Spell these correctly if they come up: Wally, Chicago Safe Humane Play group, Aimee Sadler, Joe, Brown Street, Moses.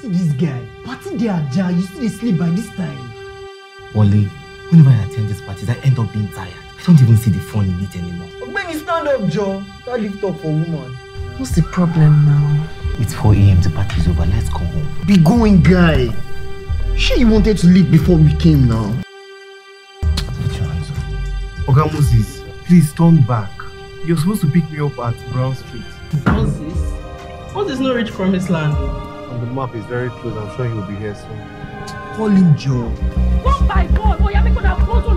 See this guy. Party day at jar, you still sleep by this time. Wally, whenever I attend these parties, I end up being tired. I don't even see the fun in it anymore. When you stand up, Joe, that lift up for woman. What's the problem now? It's 4 a.m. The party's over. Let's go home. Be going, guy. She wanted to leave before we came now. Put your hands up. Okay, Moses, please turn back. You're supposed to pick me up at Brown Street. Moses? Moses no reach promised land. And the map is very close. I'm sure he'll be here soon. Call him Joe. What by God? Boy, you're making a close